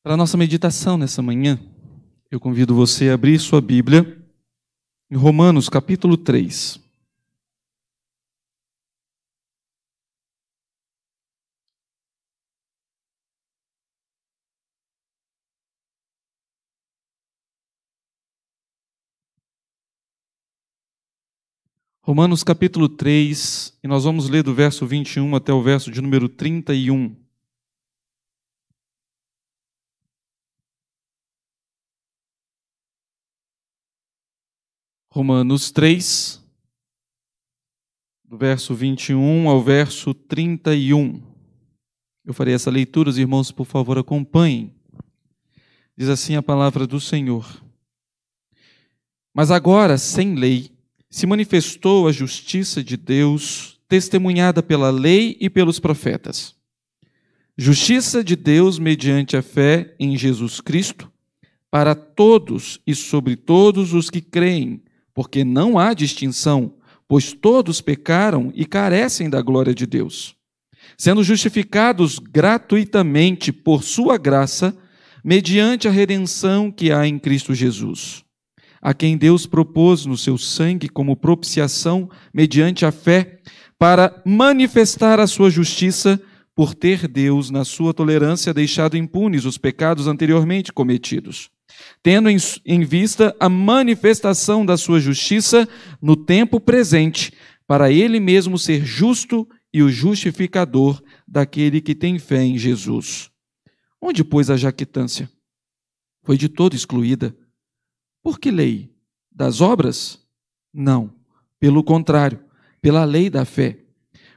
Para a nossa meditação nessa manhã, eu convido você a abrir sua Bíblia em Romanos capítulo 3. Romanos capítulo 3, e nós vamos ler do verso 21 até o verso de número 31. Romanos 3, do verso 21 ao verso 31. Eu farei essa leitura, os irmãos, por favor, acompanhem. Diz assim a palavra do Senhor. Mas agora, sem lei, se manifestou a justiça de Deus, testemunhada pela lei e pelos profetas. Justiça de Deus mediante a fé em Jesus Cristo, para todos e sobre todos os que creem, porque não há distinção, pois todos pecaram e carecem da glória de Deus, sendo justificados gratuitamente por sua graça, mediante a redenção que há em Cristo Jesus, a quem Deus propôs no seu sangue como propiciação mediante a fé, para manifestar a sua justiça, por ter Deus, na sua tolerância, deixado impunes os pecados anteriormente cometidos, tendo em vista a manifestação da sua justiça no tempo presente, para ele mesmo ser justo e o justificador daquele que tem fé em Jesus. Onde, pois, a jactância? Foi de todo excluída. Por que lei? Das obras? Não, pelo contrário, pela lei da fé.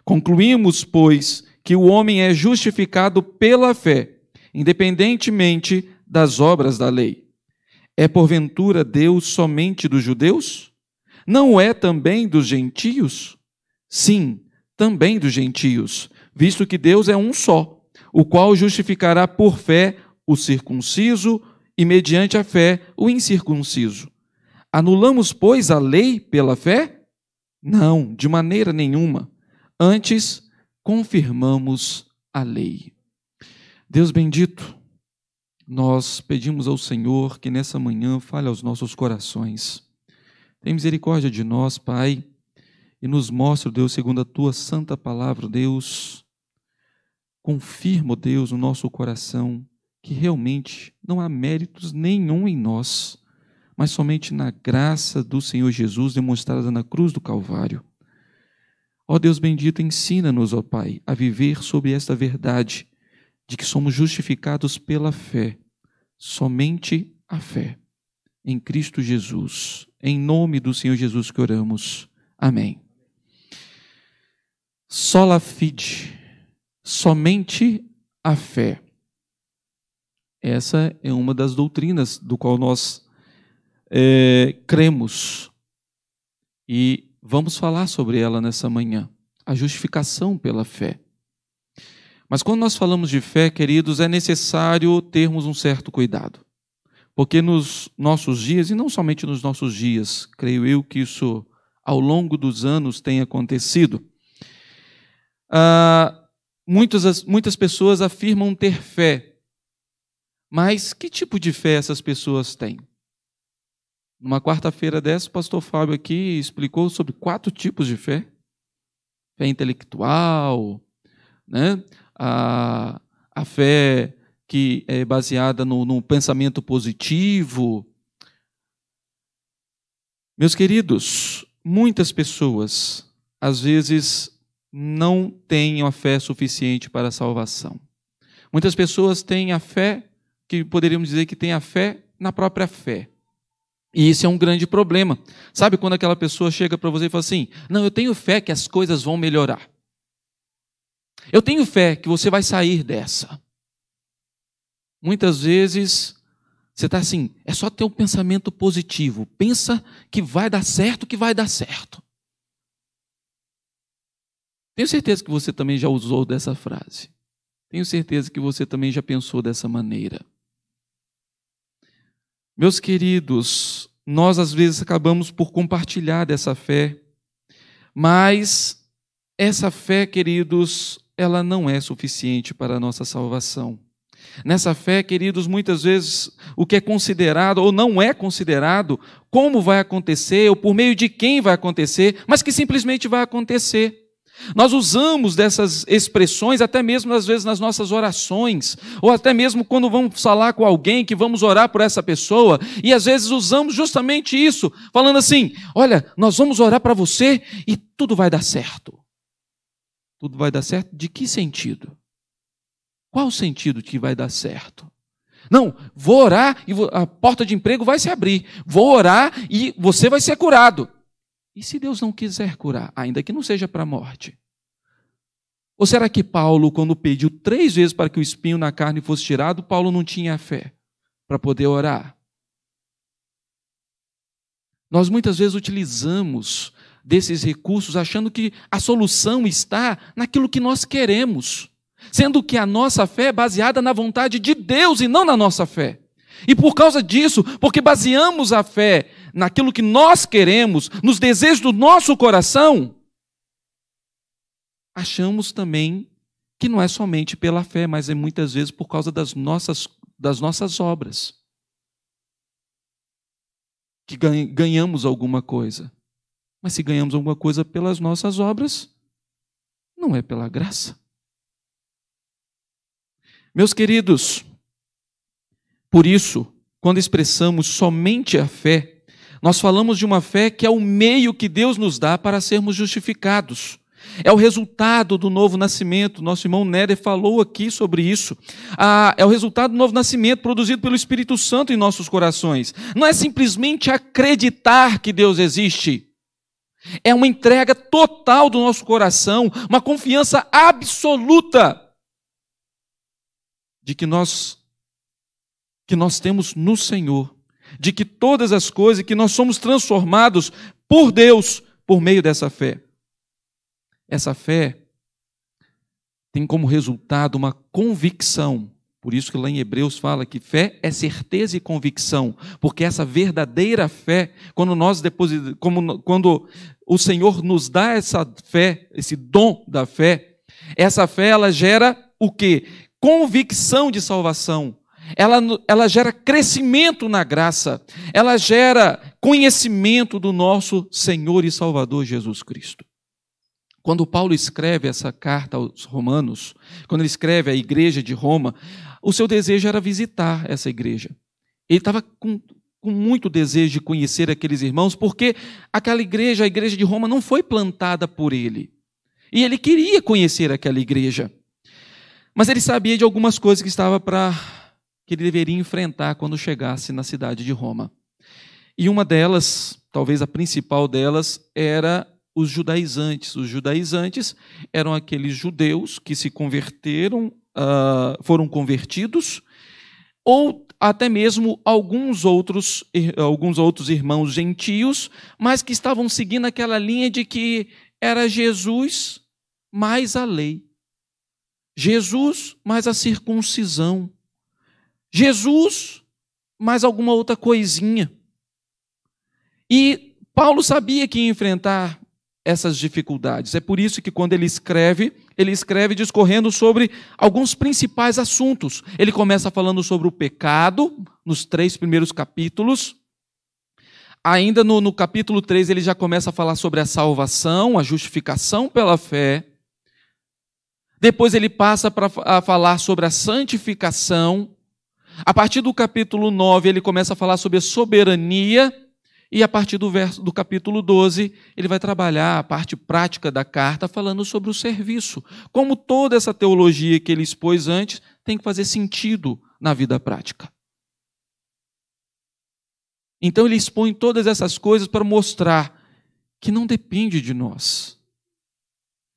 Concluímos, pois, que o homem é justificado pela fé, independentemente das obras da lei. É porventura Deus somente dos judeus? Não é também dos gentios? Sim, também dos gentios, visto que Deus é um só, o qual justificará por fé o circunciso e mediante a fé o incircunciso. Anulamos, pois, a lei pela fé? Não, de maneira nenhuma. Antes, confirmamos a lei. Deus bendito, nós pedimos ao Senhor que nessa manhã fale aos nossos corações. Tem misericórdia de nós, Pai, e nos mostre, Deus, segundo a tua santa palavra, Deus, confirma, Deus, no nosso coração, que realmente não há méritos nenhum em nós, mas somente na graça do Senhor Jesus demonstrada na cruz do Calvário. Ó Deus bendito, ensina-nos, ó Pai, a viver sobre esta verdade de que somos justificados pela fé, somente a fé, em Cristo Jesus. Em nome do Senhor Jesus que oramos. Amém. Sola fide, somente a fé. Essa é uma das doutrinas do qual nós cremos e vamos falar sobre ela nessa manhã, a justificação pela fé. Mas quando nós falamos de fé, queridos, é necessário termos um certo cuidado, porque nos nossos dias, e não somente nos nossos dias, creio eu que isso ao longo dos anos tem acontecido, muitas pessoas afirmam ter fé. Mas que tipo de fé essas pessoas têm? Numa quarta-feira dessa, o pastor Fábio aqui explicou sobre 4 tipos de fé. Fé intelectual, né? A fé que é baseada no pensamento positivo. Meus queridos, muitas pessoas, às vezes, não têm a fé suficiente para a salvação. Muitas pessoas têm a fé que poderíamos dizer que tem a fé na própria fé. E isso é um grande problema. Sabe quando aquela pessoa chega para você e fala assim, não, eu tenho fé que as coisas vão melhorar. Eu tenho fé que você vai sair dessa. Muitas vezes você está assim, é só ter um pensamento positivo. Pensa que vai dar certo, que vai dar certo. Tenho certeza que você também já usou dessa frase. Tenho certeza que você também já pensou dessa maneira. Meus queridos, nós às vezes acabamos por compartilhar dessa fé, mas essa fé, queridos, ela não é suficiente para a nossa salvação. Nessa fé, queridos, muitas vezes o que é considerado ou não é considerado, como vai acontecer ou por meio de quem vai acontecer, mas que simplesmente vai acontecer. Nós usamos dessas expressões até mesmo às vezes nas nossas orações, ou até mesmo quando vamos falar com alguém que vamos orar por essa pessoa, e às vezes usamos justamente isso, falando assim, olha, nós vamos orar para você e tudo vai dar certo. Tudo vai dar certo? De que sentido? Qual o sentido que vai dar certo? Não, vou orar e a porta de emprego vai se abrir, vou orar e você vai ser curado. E se Deus não quiser curar, ainda que não seja para a morte? Ou será que Paulo, quando pediu 3 vezes para que o espinho na carne fosse tirado, Paulo não tinha fé para poder orar? Nós muitas vezes utilizamos desses recursos achando que a solução está naquilo que nós queremos, sendo que a nossa fé é baseada na vontade de Deus e não na nossa fé. E por causa disso, porque baseamos a fé naquilo que nós queremos, nos desejos do nosso coração, achamos também que não é somente pela fé, mas é muitas vezes por causa das nossas obras que ganhamos alguma coisa. Mas se ganhamos alguma coisa pelas nossas obras, não é pela graça. Meus queridos, por isso, quando expressamos somente a fé, nós falamos de uma fé que é o meio que Deus nos dá para sermos justificados. É o resultado do novo nascimento. Nosso irmão Neder falou aqui sobre isso. É o resultado do novo nascimento produzido pelo Espírito Santo em nossos corações. Não é simplesmente acreditar que Deus existe. É uma entrega total do nosso coração, uma confiança absoluta de que nós temos no Senhor, de que todas as coisas, que nós somos transformados por Deus, por meio dessa fé. Essa fé tem como resultado uma convicção, por isso que lá em Hebreus fala que fé é certeza e convicção, porque essa verdadeira fé, quando o Senhor nos dá essa fé, esse dom da fé, essa fé ela gera o quê? Convicção de salvação. Ela gera crescimento na graça, ela gera conhecimento do nosso Senhor e Salvador Jesus Cristo. Quando Paulo escreve essa carta aos Romanos, quando ele escreve a igreja de Roma, o seu desejo era visitar essa igreja. Ele estava com muito desejo de conhecer aqueles irmãos, porque aquela igreja, a igreja de Roma, não foi plantada por ele. E ele queria conhecer aquela igreja. Mas ele sabia de algumas coisas que estava para... que ele deveria enfrentar quando chegasse na cidade de Roma. E uma delas, talvez a principal delas, era os judaizantes. Os judaizantes eram aqueles judeus que se converteram, foram convertidos, ou até mesmo alguns outros irmãos gentios, mas que estavam seguindo aquela linha de que era Jesus mais a lei, Jesus mais a circuncisão, Jesus, mais alguma outra coisinha. E Paulo sabia que ia enfrentar essas dificuldades. É por isso que quando ele escreve discorrendo sobre alguns principais assuntos. Ele começa falando sobre o pecado, nos 3 primeiros capítulos. Ainda no capítulo 3, ele já começa a falar sobre a salvação, a justificação pela fé. Depois ele passa a falar sobre a santificação. A partir do capítulo 9, ele começa a falar sobre a soberania, e a partir do capítulo 12, ele vai trabalhar a parte prática da carta, falando sobre o serviço. Como toda essa teologia que ele expôs antes tem que fazer sentido na vida prática. Então, ele expõe todas essas coisas para mostrar que não depende de nós,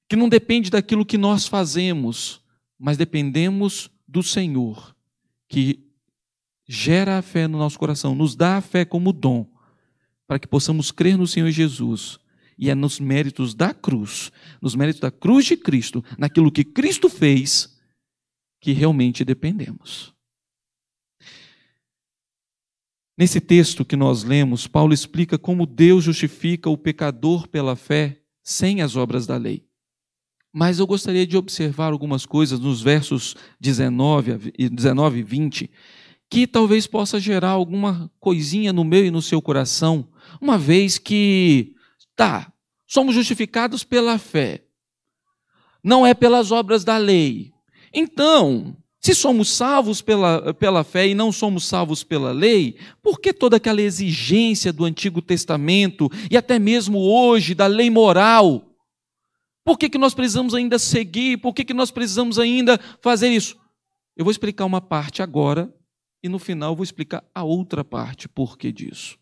que não depende daquilo que nós fazemos, mas dependemos do Senhor, que gera a fé no nosso coração, nos dá a fé como dom, para que possamos crer no Senhor Jesus. E é nos méritos da cruz, nos méritos da cruz de Cristo, naquilo que Cristo fez, que realmente dependemos. Nesse texto que nós lemos, Paulo explica como Deus justifica o pecador pela fé sem as obras da lei. Mas eu gostaria de observar algumas coisas nos versos 19 e 20, que talvez possa gerar alguma coisinha no meu e no seu coração, uma vez que, somos justificados pela fé, não é pelas obras da lei. Então, se somos salvos pela fé e não somos salvos pela lei, por que toda aquela exigência do Antigo Testamento e até mesmo hoje da lei moral? Por que nós precisamos ainda seguir? Por que nós precisamos ainda fazer isso? Eu vou explicar uma parte agora e no final eu vou explicar a outra parte, por que disso.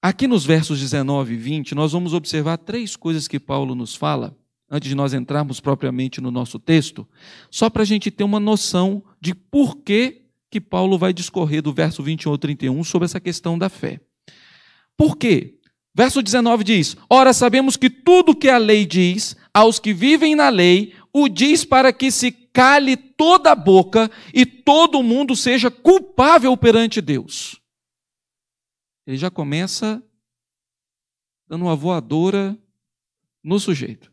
Aqui nos versos 19 e 20, nós vamos observar três coisas que Paulo nos fala, antes de nós entrarmos propriamente no nosso texto, só para a gente ter uma noção de por que Paulo vai discorrer do verso 21 ao 31 sobre essa questão da fé. Por quê? Verso 19 diz: ora, sabemos que tudo que a lei diz, aos que vivem na lei, o diz para que se cale toda a boca e todo mundo seja culpável perante Deus. Ele já começa dando uma voadora no sujeito,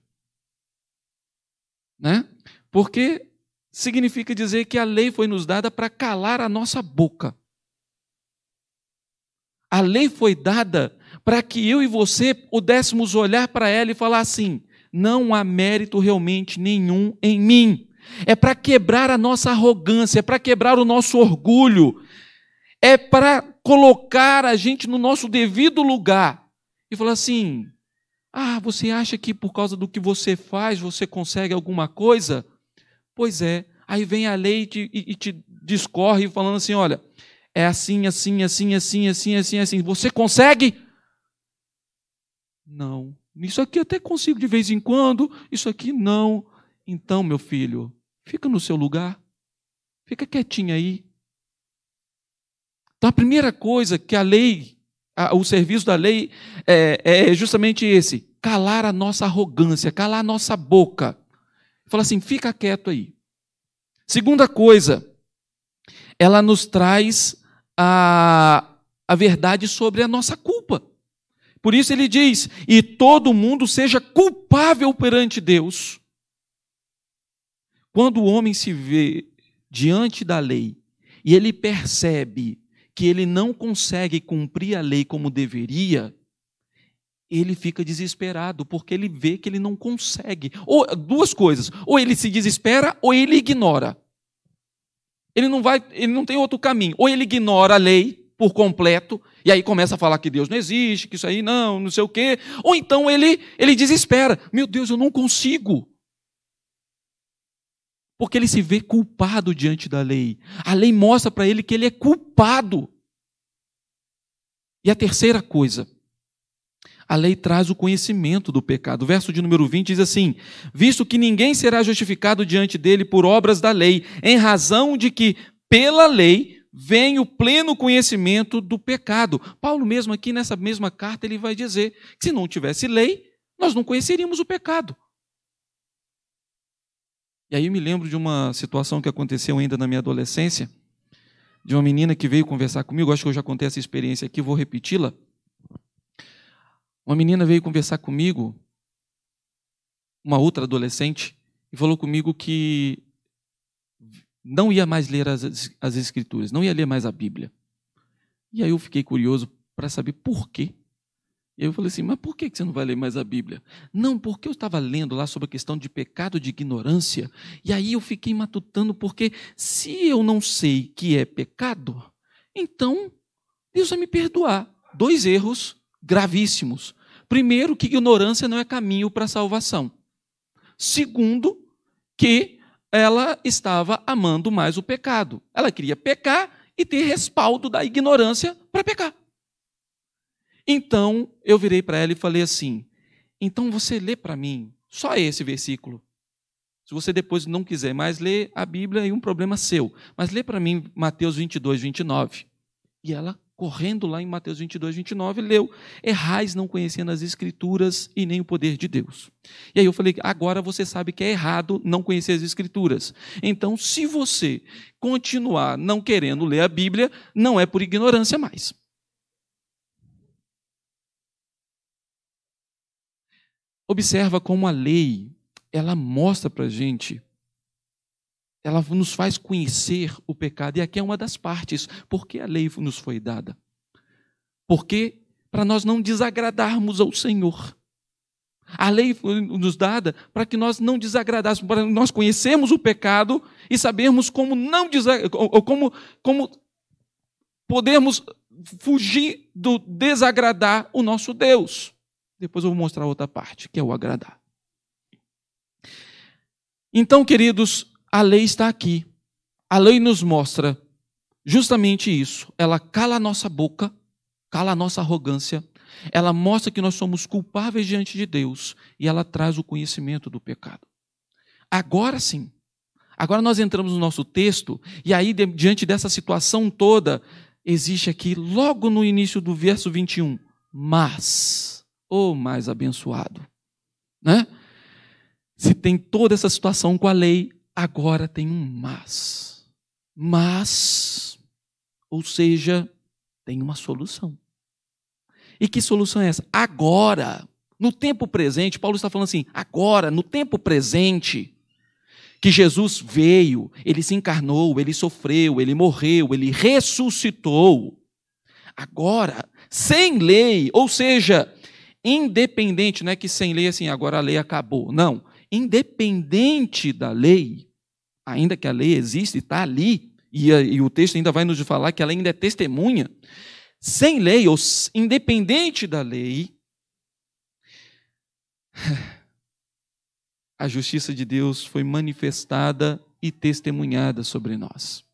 né? Porque significa dizer que a lei foi nos dada para calar a nossa boca. A lei foi dada para que eu e você pudéssemos olhar para ela e falar assim: não há mérito realmente nenhum em mim. É para quebrar a nossa arrogância, é para quebrar o nosso orgulho, é para colocar a gente no nosso devido lugar e falar assim: ah, você acha que por causa do que você faz você consegue alguma coisa? Pois é. Aí vem a lei e te discorre falando assim: olha, é assim, assim, assim, assim, assim, assim, assim. Você consegue? Não. Isso aqui até consigo de vez em quando, isso aqui não. Então, meu filho, fica no seu lugar. Fica quietinho aí. Então, a primeira coisa que a lei, o serviço da lei é justamente esse: calar a nossa arrogância, calar a nossa boca. Fala assim: fica quieto aí. Segunda coisa, ela nos traz a verdade sobre a nossa culpa. Por isso ele diz: e todo mundo seja culpável perante Deus. Quando o homem se vê diante da lei e ele percebe que ele não consegue cumprir a lei como deveria, ele fica desesperado, porque ele vê que ele não consegue. Ou duas coisas: ou ele se desespera ou ele ignora. Ele não tem outro caminho. Ou ele ignora a lei por completo, e aí começa a falar que Deus não existe, que isso aí não sei o quê. Ou então ele desespera: meu Deus, eu não consigo. Porque ele se vê culpado diante da lei. A lei mostra para ele que ele é culpado. E a terceira coisa, a lei traz o conhecimento do pecado. O verso de número 20 diz assim: visto que ninguém será justificado diante dele por obras da lei, em razão de que pela lei vem o pleno conhecimento do pecado. Paulo mesmo aqui nessa mesma carta, ele vai dizer que se não tivesse lei, nós não conheceríamos o pecado. E aí eu me lembro de uma situação que aconteceu ainda na minha adolescência, de uma menina que veio conversar comigo, acho que eu já contei essa experiência aqui, vou repeti-la. Uma menina veio conversar comigo, uma outra adolescente, e falou comigo que não ia mais ler as Escrituras, não ia ler mais a Bíblia. E aí eu fiquei curioso para saber por quê. E eu falei assim: mas por que você não vai ler mais a Bíblia? Não, porque eu estava lendo lá sobre a questão de pecado de ignorância, e aí eu fiquei matutando, porque se eu não sei que é pecado, então Deus vai me perdoar. Dois erros gravíssimos. Primeiro, que ignorância não é caminho para a salvação. Segundo, que ela estava amando mais o pecado. Ela queria pecar e ter respaldo da ignorância para pecar. Então, eu virei para ela e falei assim: então você lê para mim só esse versículo. Se você depois não quiser mais ler a Bíblia, é um problema seu. Mas lê para mim Mateus 22, 29. E ela, correndo lá em Mateus 22, 29, leu: errais não conhecendo as Escrituras e nem o poder de Deus. E aí eu falei: agora você sabe que é errado não conhecer as Escrituras. Então, se você continuar não querendo ler a Bíblia, não é por ignorância mais. Observa como a lei ela mostra para a gente, ela nos faz conhecer o pecado. E aqui é uma das partes. Por que a lei nos foi dada? Porque para nós não desagradarmos ao Senhor. A lei foi nos dada para que nós não desagradássemos, para nós conhecermos o pecado e sabermos como não como podemos fugir do desagradar o nosso Deus. Depois eu vou mostrar outra parte, que é o agradar. Então, queridos, a lei está aqui. A lei nos mostra justamente isso. Ela cala a nossa boca, cala a nossa arrogância. Ela mostra que nós somos culpáveis diante de Deus e ela traz o conhecimento do pecado. Agora sim, agora nós entramos no nosso texto e aí, diante dessa situação toda, existe aqui, logo no início do verso 21, mas, oh, mais abençoado, né? Se tem toda essa situação com a lei, agora tem um mas. Mas, ou seja, tem uma solução. E que solução é essa? Agora, no tempo presente, Paulo está falando assim, agora, no tempo presente, que Jesus veio, ele se encarnou, ele sofreu, ele morreu, ele ressuscitou. Agora, sem lei, ou seja, independente, não é que sem lei, assim, agora a lei acabou. Não, independente da lei, ainda que a lei exista e está ali, e o texto ainda vai nos falar que ela ainda é testemunha, sem lei, ou independente da lei, a justiça de Deus foi manifestada e testemunhada sobre nós.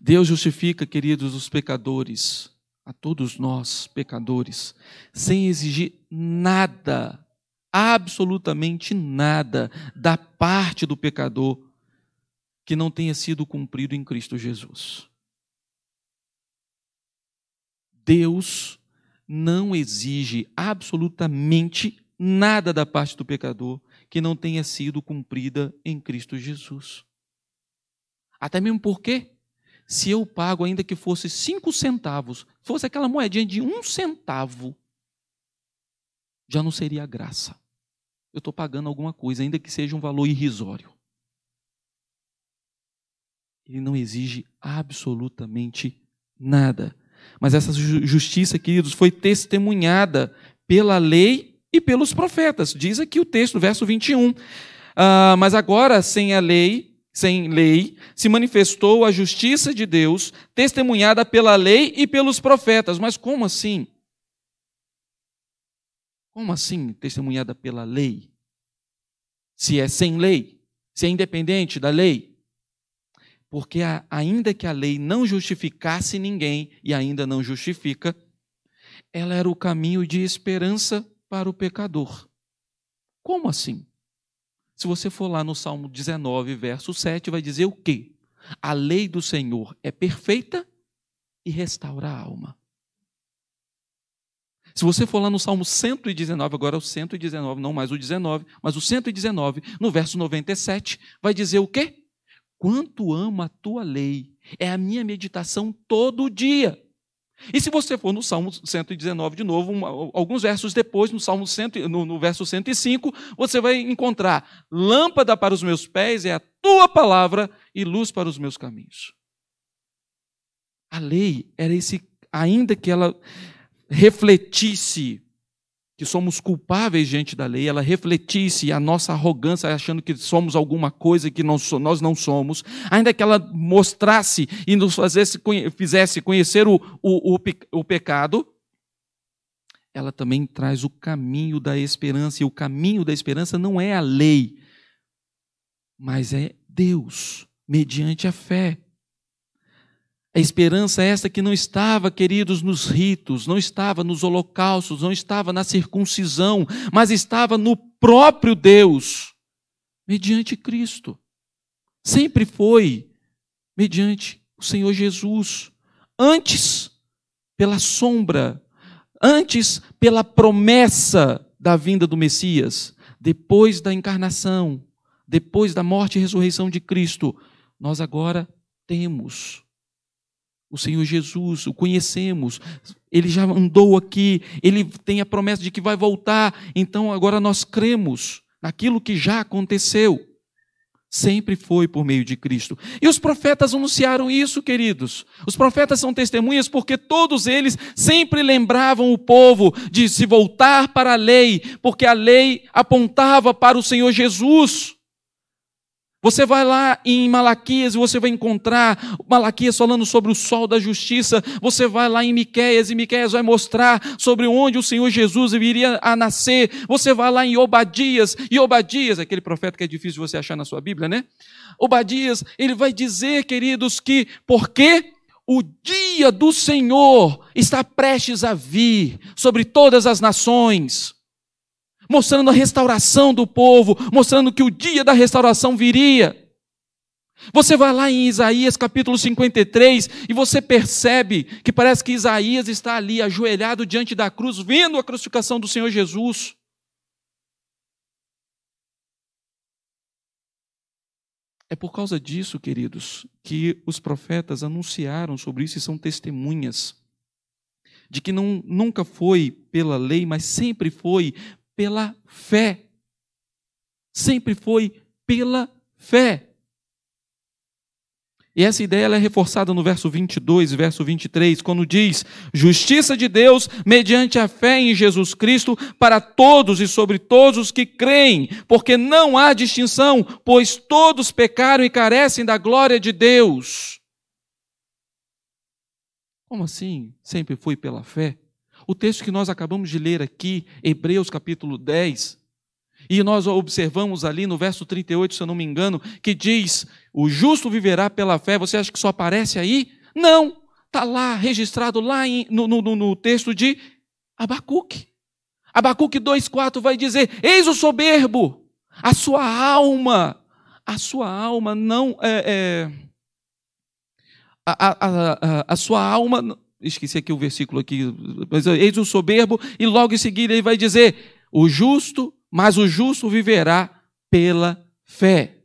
Deus justifica, queridos, os pecadores, a todos nós, pecadores, sem exigir nada, absolutamente nada, da parte do pecador que não tenha sido cumprido em Cristo Jesus. Deus não exige absolutamente nada da parte do pecador que não tenha sido cumprida em Cristo Jesus. Até mesmo porque, se eu pago ainda que fosse 5 centavos, fosse aquela moedinha de 1 centavo, já não seria graça. Eu estou pagando alguma coisa, ainda que seja um valor irrisório. Ele não exige absolutamente nada. Mas essa justiça, queridos, foi testemunhada pela lei e pelos profetas. Diz aqui o texto, verso 21. Mas agora, sem lei, se manifestou a justiça de Deus, testemunhada pela lei e pelos profetas. Mas como assim? Como assim testemunhada pela lei? Se é sem lei, se é independente da lei? Porque ainda que a lei não justificasse ninguém, e ainda não justifica, ela era o caminho de esperança para o pecador. Como assim? Se você for lá no Salmo 19, verso 7, vai dizer o quê? A lei do Senhor é perfeita e restaura a alma. Se você for lá no Salmo 119, agora é o 119, não mais o 19, mas o 119, no verso 97, vai dizer o quê? Quanto amo a tua lei, é a minha meditação todo dia. E se você for no Salmo 119 de novo, alguns versos depois, no verso 105, você vai encontrar lâmpada para os meus pés é a tua palavra e luz para os meus caminhos. A lei era esse, ainda que ela refletisse que somos culpáveis diante da lei, ela refletisse a nossa arrogância, achando que somos alguma coisa que nós não somos, ainda que ela mostrasse e nos fizesse conhecer o pecado, ela também traz o caminho da esperança, e o caminho da esperança não é a lei, mas é Deus, mediante a fé. A esperança esta que não estava, queridos, nos ritos, não estava nos holocaustos, não estava na circuncisão, mas estava no próprio Deus, mediante Cristo. Sempre foi mediante o Senhor Jesus. Antes, pela sombra, antes, pela promessa da vinda do Messias, depois da encarnação, depois da morte e ressurreição de Cristo, nós agora temos o Senhor Jesus, o conhecemos, ele já andou aqui, ele tem a promessa de que vai voltar, então agora nós cremos, naquilo que já aconteceu. Sempre foi por meio de Cristo. E os profetas anunciaram isso, queridos. Os profetas são testemunhas porque todos eles sempre lembravam o povo de se voltar para a lei, porque a lei apontava para o Senhor Jesus. Você vai lá em Malaquias e você vai encontrar Malaquias falando sobre o sol da justiça. Você vai lá em Miqueias e Miqueias vai mostrar sobre onde o Senhor Jesus viria a nascer. Você vai lá em Obadias e Obadias, aquele profeta que é difícil você achar na sua Bíblia, né? Obadias, ele vai dizer, queridos, que porque o dia do Senhor está prestes a vir sobre todas as nações, mostrando a restauração do povo, mostrando que o dia da restauração viria. Você vai lá em Isaías capítulo 53 e você percebe que parece que Isaías está ali ajoelhado diante da cruz, vendo a crucificação do Senhor Jesus. É por causa disso, queridos, que os profetas anunciaram sobre isso e são testemunhas de que nunca foi pela lei, mas sempre foi pela fé, sempre foi pela fé. E essa ideia ela é reforçada no verso 22 e verso 23, quando diz: justiça de Deus mediante a fé em Jesus Cristo para todos e sobre todos os que creem, porque não há distinção, pois todos pecaram e carecem da glória de Deus. Como assim? Sempre foi pela fé? O texto que nós acabamos de ler aqui, Hebreus capítulo 10, e nós observamos ali no verso 38, se eu não me engano, que diz, o justo viverá pela fé. Você acha que só aparece aí? Não, está lá, registrado lá no texto de Abacuque. Abacuque 2,4 vai dizer, eis o soberbo, a sua alma não... a sua alma... Esqueci aqui o versículo aqui, mas eis o soberbo, e logo em seguida ele vai dizer, o justo viverá pela fé.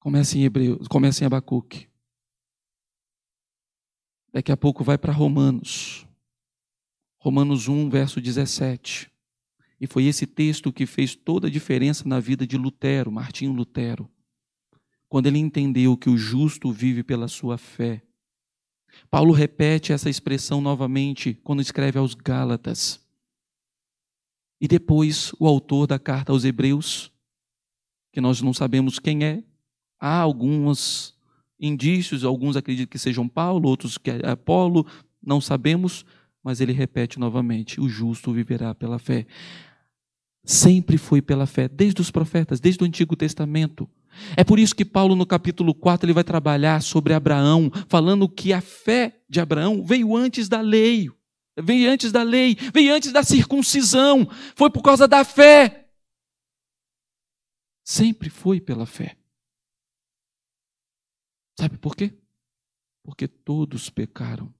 Começa em Hebreus, começa em Abacuque. Daqui a pouco vai para Romanos. Romanos 1, verso 17. E foi esse texto que fez toda a diferença na vida de Lutero, Martinho Lutero, quando ele entendeu que o justo vive pela sua fé. Paulo repete essa expressão novamente quando escreve aos Gálatas. E depois o autor da carta aos Hebreus, que nós não sabemos quem é, há alguns indícios, alguns acreditam que sejam Paulo, outros que é Apolo, não sabemos, mas ele repete novamente, o justo viverá pela fé. Sempre foi pela fé, desde os profetas, desde o Antigo Testamento. É por isso que Paulo, no capítulo 4, ele vai trabalhar sobre Abraão, falando que a fé de Abraão veio antes da lei, veio antes da circuncisão, foi por causa da fé. Sempre foi pela fé. Sabe por quê? Porque todos pecaram.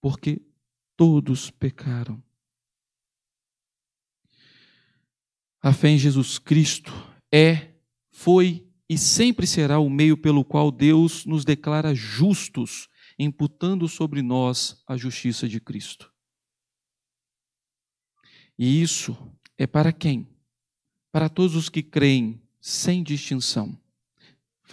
Porque todos pecaram. A fé em Jesus Cristo é, foi e sempre será o meio pelo qual Deus nos declara justos, imputando sobre nós a justiça de Cristo. E isso é para quem? Para todos os que creem, sem distinção.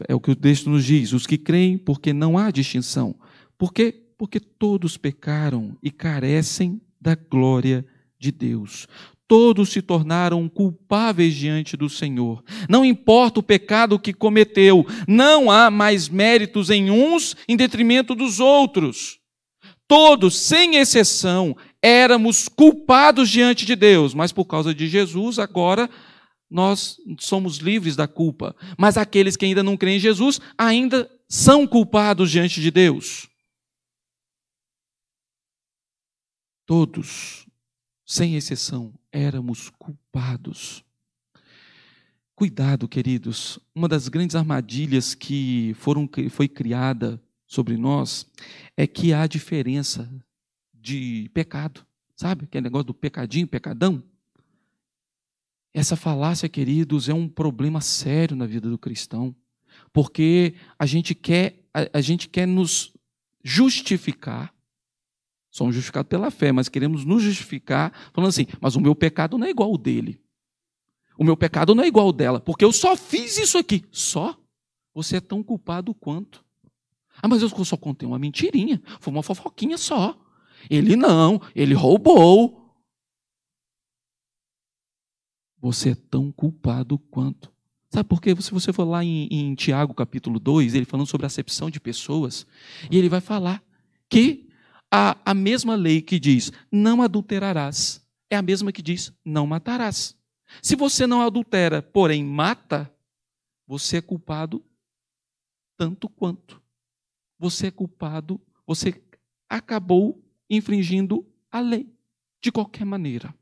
É o que o texto nos diz, os que creem, porque não há distinção. Por quê? Porque todos pecaram e carecem da glória de Deus. Todos se tornaram culpáveis diante do Senhor. Não importa o pecado que cometeu, não há mais méritos em uns em detrimento dos outros. Todos, sem exceção, éramos culpados diante de Deus, mas por causa de Jesus, agora nós somos livres da culpa. Mas aqueles que ainda não creem em Jesus ainda são culpados diante de Deus. Todos, sem exceção, éramos culpados. Cuidado, queridos. Uma das grandes armadilhas que foi criada sobre nós é que há diferença de pecado. Sabe aquele negócio do pecadinho, pecadão? Essa falácia, queridos, é um problema sério na vida do cristão, porque a gente quer nos justificar Somos justificados pela fé, mas queremos nos justificar falando assim, mas o meu pecado não é igual ao dele. O meu pecado não é igual ao dela, porque eu só fiz isso aqui. Só? Você é tão culpado quanto. Ah, mas eu só contei uma mentirinha, foi uma fofoquinha só. Ele não, ele roubou. Você é tão culpado quanto. Sabe por quê? Se você for lá em Tiago capítulo 2, ele falando sobre a acepção de pessoas, e ele vai falar que a mesma lei que diz, não adulterarás, é a mesma que diz, não matarás. Se você não adultera, porém mata, você é culpado tanto quanto. Você é culpado, você acabou infringindo a lei, de qualquer maneira.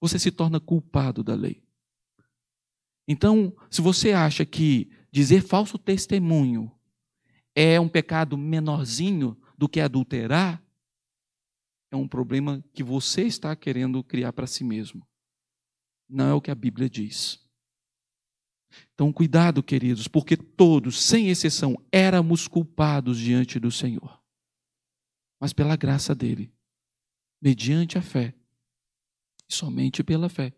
Você se torna culpado da lei. Então, se você acha que dizer falso testemunho é um pecado menorzinho do que adulterar, é um problema que você está querendo criar para si mesmo. Não é o que a Bíblia diz. Então, cuidado, queridos, porque todos, sem exceção, éramos culpados diante do Senhor. Mas pela graça dele, mediante a fé, e somente pela fé,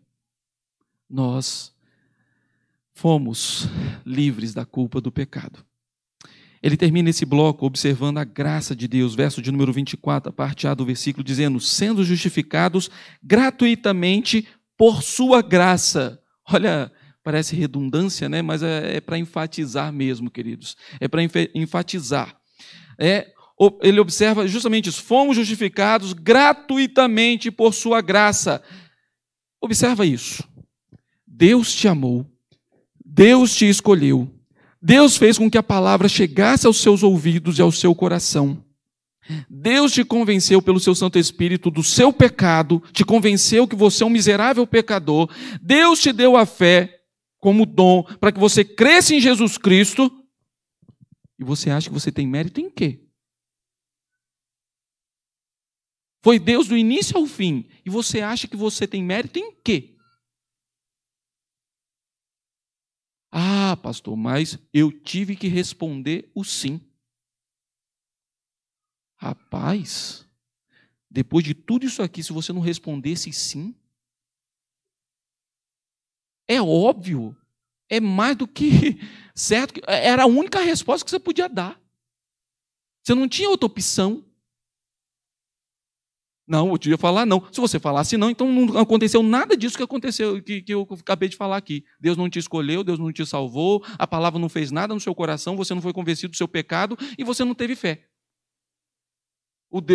nós fomos livres da culpa do pecado. Ele termina esse bloco observando a graça de Deus, verso de número 24, a parte A do versículo, dizendo, sendo justificados gratuitamente por sua graça. Olha, parece redundância, né? Mas é para enfatizar mesmo, queridos. É para enfatizar. Ele observa justamente isso, fomos justificados gratuitamente por sua graça. Observa isso. Deus te amou, Deus te escolheu, Deus fez com que a palavra chegasse aos seus ouvidos e ao seu coração. Deus te convenceu pelo seu Santo Espírito do seu pecado, te convenceu que você é um miserável pecador. Deus te deu a fé como dom para que você cresça em Jesus Cristo. E você acha que você tem mérito em quê? Foi Deus do início ao fim. E você acha que você tem mérito em quê? Ah, pastor, mas eu tive que responder o sim. Rapaz, depois de tudo isso aqui, se você não respondesse sim, é óbvio, é mais do que certo, era a única resposta que você podia dar. Você não tinha outra opção. Não, eu tinha que falar não. Se você falasse não, então não aconteceu nada disso que aconteceu, que eu acabei de falar aqui. Deus não te escolheu, Deus não te salvou, a palavra não fez nada no seu coração, você não foi convencido do seu pecado e você não teve fé.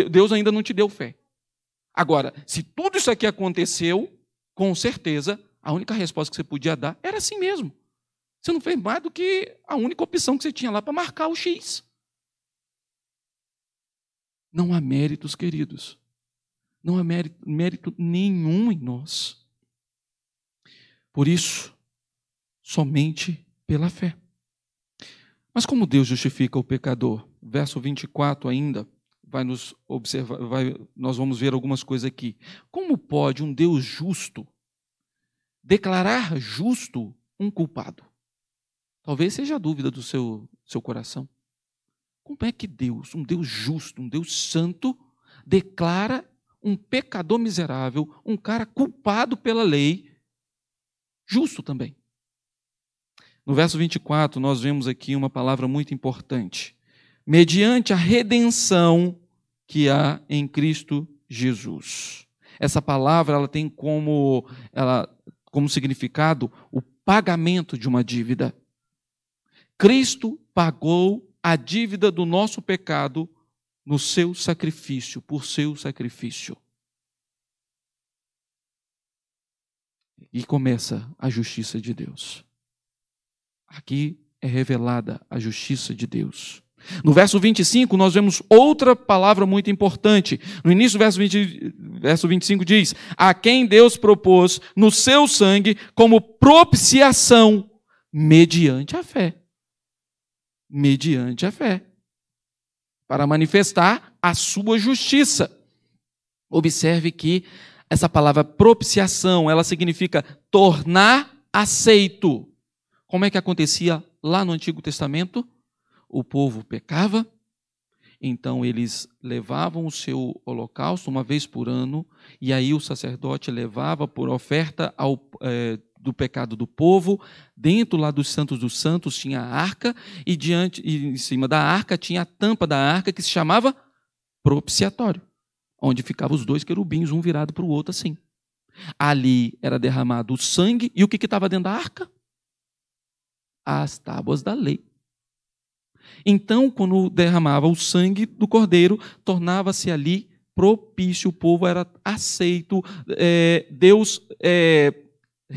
Deus ainda não te deu fé. Agora, se tudo isso aqui aconteceu, com certeza, a única resposta que você podia dar era assim mesmo. Você não fez mais do que a única opção que você tinha lá para marcar o X. Não há méritos, queridos. Não há mérito nenhum em nós. Por isso, somente pela fé. Mas como Deus justifica o pecador? Verso 24 ainda vai nos observar, nós vamos ver algumas coisas aqui. Como pode um Deus justo declarar justo um culpado? Talvez seja a dúvida do seu coração. Como é que Deus, um Deus justo, um Deus santo, declara um pecador miserável, um cara culpado pela lei, justo também? No verso 24, nós vemos aqui uma palavra muito importante. Mediante a redenção que há em Cristo Jesus. Essa palavra ela tem como significado o pagamento de uma dívida. Cristo pagou a dívida do nosso pecado no seu sacrifício, por seu sacrifício. E começa a justiça de Deus. Aqui é revelada a justiça de Deus. No verso 25, nós vemos outra palavra muito importante. No início do verso 25 diz, a quem Deus propôs no seu sangue como propiciação, mediante a fé. Mediante a fé. Para manifestar a sua justiça. Observe que essa palavra propiciação, ela significa tornar aceito. Como é que acontecia lá no Antigo Testamento? O povo pecava Então eles levavam o seu holocausto uma vez por ano, e aí o sacerdote levava por oferta do pecado do povo. Dentro lá dos santos tinha a arca, e em cima da arca tinha a tampa da arca, que se chamava propiciatório, onde ficavam os dois querubins, um virado para o outro assim. Ali era derramado o sangue, e o que estava dentro da arca? As tábuas da lei. Então, quando derramava o sangue do cordeiro, tornava-se ali propício, o povo era aceito, Deus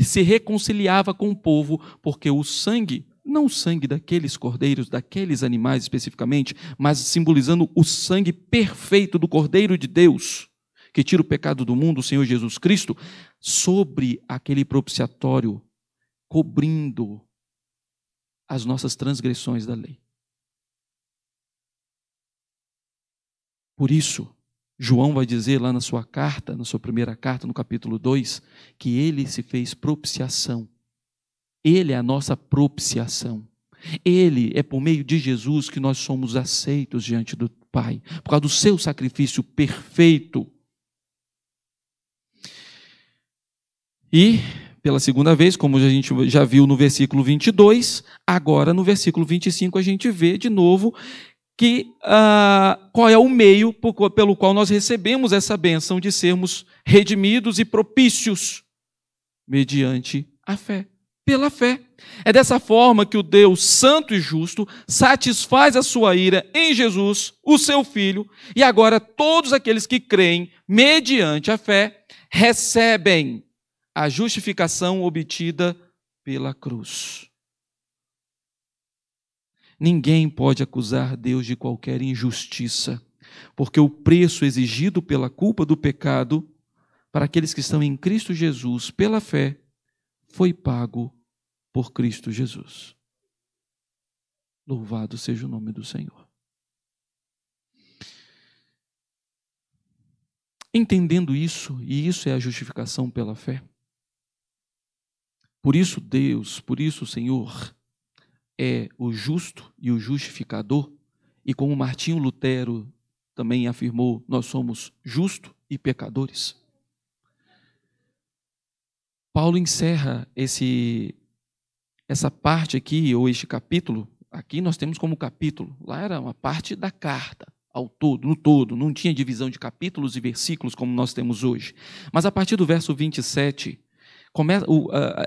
se reconciliava com o povo, porque o sangue, não o sangue daqueles cordeiros, daqueles animais especificamente, mas simbolizando o sangue perfeito do Cordeiro de Deus, que tira o pecado do mundo, o Senhor Jesus Cristo, sobre aquele propiciatório, cobrindo as nossas transgressões da lei. Por isso, João vai dizer lá na sua carta, na sua primeira carta, no capítulo 2, que ele se fez propiciação. Ele é a nossa propiciação. Ele é por meio de Jesus que nós somos aceitos diante do Pai, por causa do seu sacrifício perfeito. E, pela segunda vez, como a gente já viu no versículo 22, agora no versículo 25 a gente vê de novo que qual é o meio pelo qual nós recebemos essa bênção de sermos redimidos e propícios mediante a fé, pela fé. É dessa forma que o Deus santo e justo satisfaz a sua ira em Jesus, o seu Filho, e agora todos aqueles que creem mediante a fé recebem a justificação obtida pela cruz. Ninguém pode acusar Deus de qualquer injustiça, porque o preço exigido pela culpa do pecado para aqueles que estão em Cristo Jesus pela fé foi pago por Cristo Jesus. Louvado seja o nome do Senhor. Entendendo isso, e isso é a justificação pela fé, por isso Deus, por isso o Senhor é o justo e o justificador, e como Martinho Lutero também afirmou, nós somos justos e pecadores. Paulo encerra essa parte aqui, ou este capítulo, aqui nós temos como capítulo, lá era uma parte da carta, ao todo, no todo, não tinha divisão de capítulos e versículos como nós temos hoje. Mas a partir do verso 27,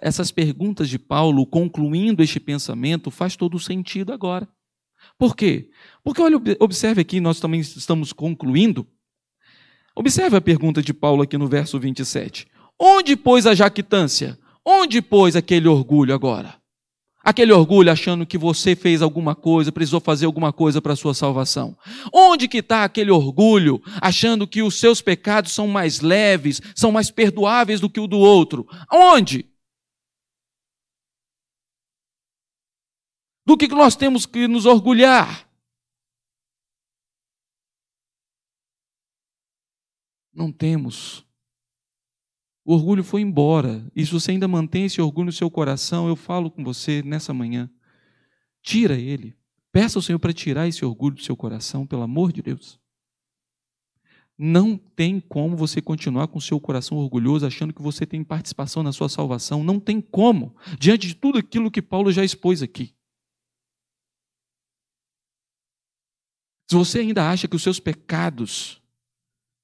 essas perguntas de Paulo, concluindo este pensamento, faz todo sentido agora. Por quê? Porque, olha, observe aqui, nós também estamos concluindo. Observe a pergunta de Paulo aqui no verso 27. Onde, pois, a jactância? Onde, pois, aquele orgulho agora? Aquele orgulho achando que você fez alguma coisa, precisou fazer alguma coisa para a sua salvação. Onde que está aquele orgulho, achando que os seus pecados são mais leves, são mais perdoáveis do que o do outro? Onde? Do que nós temos que nos orgulhar? Não temos. O orgulho foi embora, e se você ainda mantém esse orgulho no seu coração, eu falo com você nessa manhã, tira ele, peça ao Senhor para tirar esse orgulho do seu coração, pelo amor de Deus. Não tem como você continuar com o seu coração orgulhoso, achando que você tem participação na sua salvação, não tem como, diante de tudo aquilo que Paulo já expôs aqui. Se você ainda acha que os seus pecados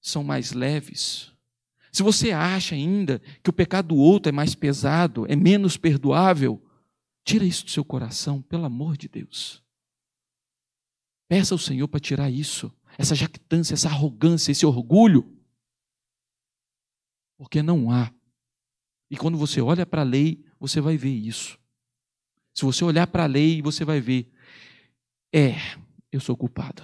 são mais leves, se você acha ainda que o pecado do outro é mais pesado, é menos perdoável, tira isso do seu coração, pelo amor de Deus. Peça ao Senhor para tirar isso, essa jactância, essa arrogância, esse orgulho. Porque não há. E quando você olha para a lei, você vai ver isso. Se você olhar para a lei, você vai ver, eu sou culpado.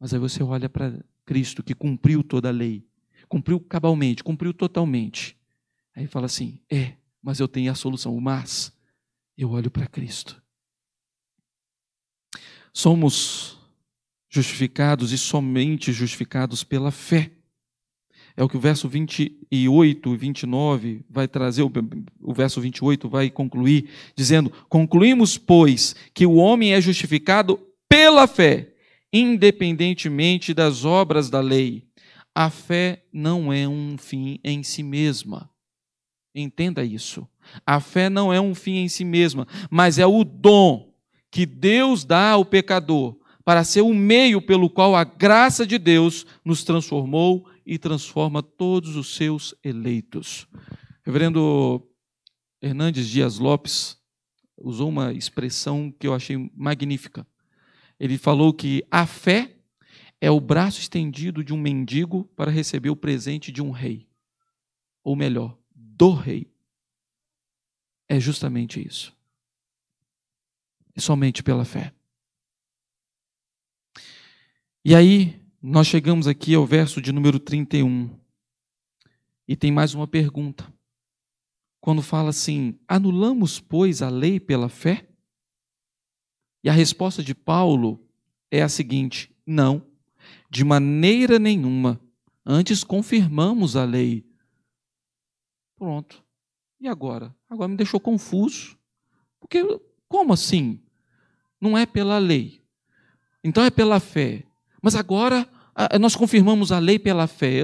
Mas aí você olha para Cristo, que cumpriu toda a lei. Cumpriu cabalmente, cumpriu totalmente. Aí fala assim, mas eu tenho a solução. Mas eu olho para Cristo. Somos justificados e somente justificados pela fé. É o que o verso 28 e 29 vai trazer, o verso 28 vai concluir, dizendo, concluímos, pois, que o homem é justificado pela fé independentemente das obras da lei. A fé não é um fim em si mesma. Entenda isso. A fé não é um fim em si mesma, mas é o dom que Deus dá ao pecador para ser o meio pelo qual a graça de Deus nos transformou e transforma todos os seus eleitos. Reverendo Hernandes Dias Lopes usou uma expressão que eu achei magnífica. Ele falou que a fé é o braço estendido de um mendigo para receber o presente de um rei. Ou melhor, do rei. É justamente isso. E somente pela fé. E aí, nós chegamos aqui ao verso de número 31. E tem mais uma pergunta. Quando fala assim, anulamos, pois, a lei pela fé? E a resposta de Paulo é a seguinte, não, de maneira nenhuma. Antes confirmamos a lei. Pronto. E agora? Agora me deixou confuso. Porque, como assim? Não é pela lei. Então é pela fé. Mas agora nós confirmamos a lei pela fé,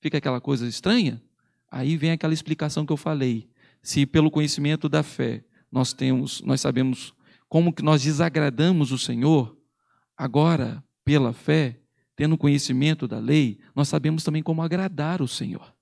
Fica aquela coisa estranha. Aí vem aquela explicação que eu falei. Se pelo conhecimento da fé nós sabemos como que nós desagradamos o Senhor, agora pela fé, tendo conhecimento da lei, nós sabemos também como agradar o Senhor.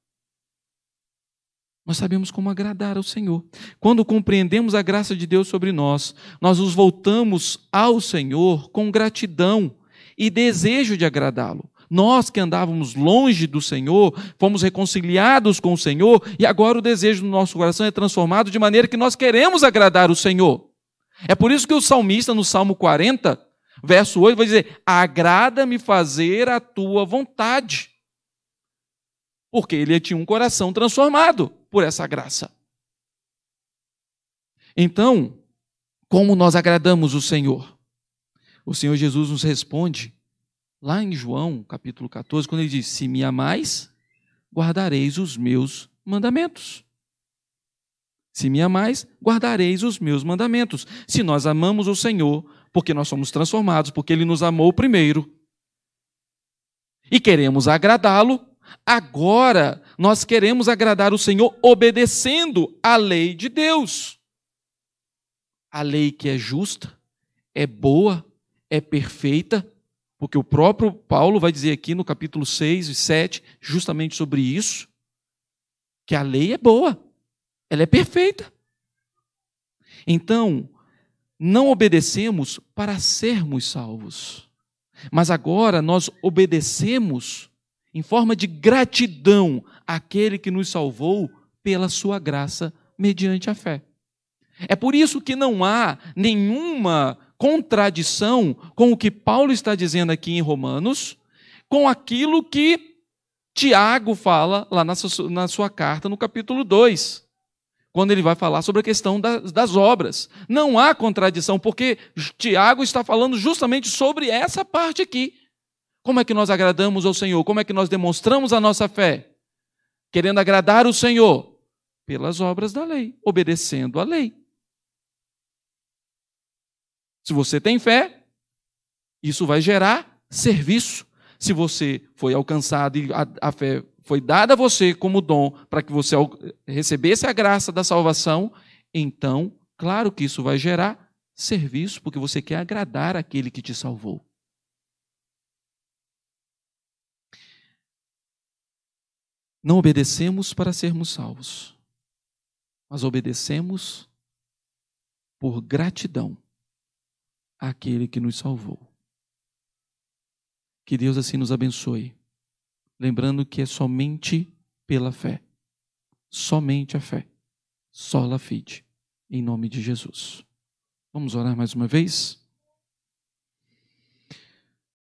Nós sabemos como agradar ao Senhor. Quando compreendemos a graça de Deus sobre nós, nós nos voltamos ao Senhor com gratidão e desejo de agradá-lo. Nós que andávamos longe do Senhor, fomos reconciliados com o Senhor, e agora o desejo do nosso coração é transformado de maneira que nós queremos agradar o Senhor. É por isso que o salmista, no Salmo 40, verso 8, vai dizer, agrada-me fazer a tua vontade. Porque ele tinha um coração transformado por essa graça. Então, como nós agradamos o Senhor? O Senhor Jesus nos responde, lá em João, capítulo 14, quando ele diz, se me amais, guardareis os meus mandamentos. Se me amais, guardareis os meus mandamentos. Se nós amamos o Senhor, porque nós somos transformados, porque ele nos amou primeiro, e queremos agradá-lo, agora nós queremos agradar o Senhor obedecendo à lei de Deus. A lei que é justa, é boa, é perfeita, porque o próprio Paulo vai dizer aqui no capítulo 6 e 7, justamente sobre isso, que a lei é boa, ela é perfeita. Então, não obedecemos para sermos salvos, mas agora nós obedecemos em forma de gratidão àquele que nos salvou pela sua graça mediante a fé. É por isso que não há nenhuma contradição com o que Paulo está dizendo aqui em Romanos, com aquilo que Tiago fala lá na sua carta, no capítulo 2, quando ele vai falar sobre a questão das obras. Não há contradição, porque Tiago está falando justamente sobre essa parte aqui. Como é que nós agradamos ao Senhor? Como é que nós demonstramos a nossa fé? Querendo agradar o Senhor pelas obras da lei, obedecendo à lei. Se você tem fé, isso vai gerar serviço. Se você foi alcançado e a fé foi dada a você como dom para que você recebesse a graça da salvação, então, claro que isso vai gerar serviço, porque você quer agradar aquele que te salvou. Não obedecemos para sermos salvos, mas obedecemos por gratidão àquele que nos salvou. Que Deus assim nos abençoe, lembrando que é somente pela fé, somente a fé, sola fide, em nome de Jesus. Vamos orar mais uma vez?